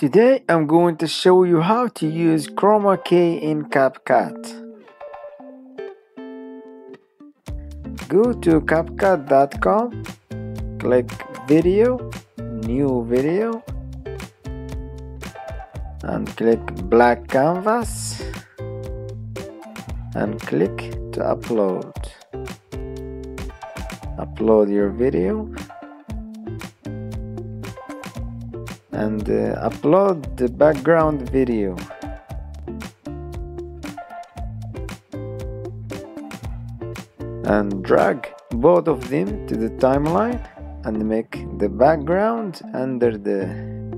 Today I'm going to show you how to use Chroma Key in CapCut. Go to CapCut.com, click Video, New Video, and click Black Canvas, and click to upload. Upload your video. And upload the background video. And drag both of them to the timeline and make the background under the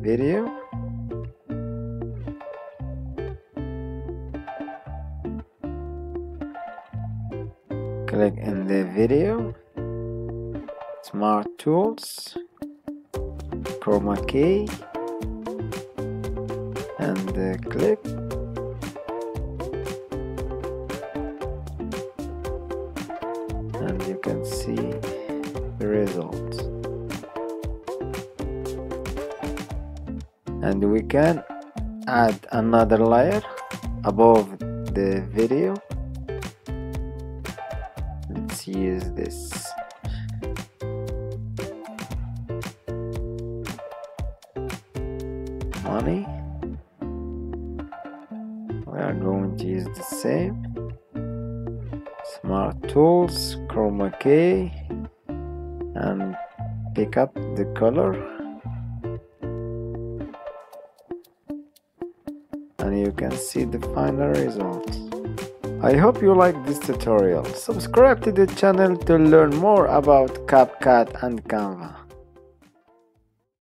video. Click in the video, Smart Tools, Chroma Key, and click and you can see the result. And we can add another layer above the video. Let's use this. Money. We are going to use the same Smart Tools, Chroma Key, and pick up the color, and you can see the final result. I hope you like this tutorial. Subscribe to the channel to learn more about CapCut and Canva.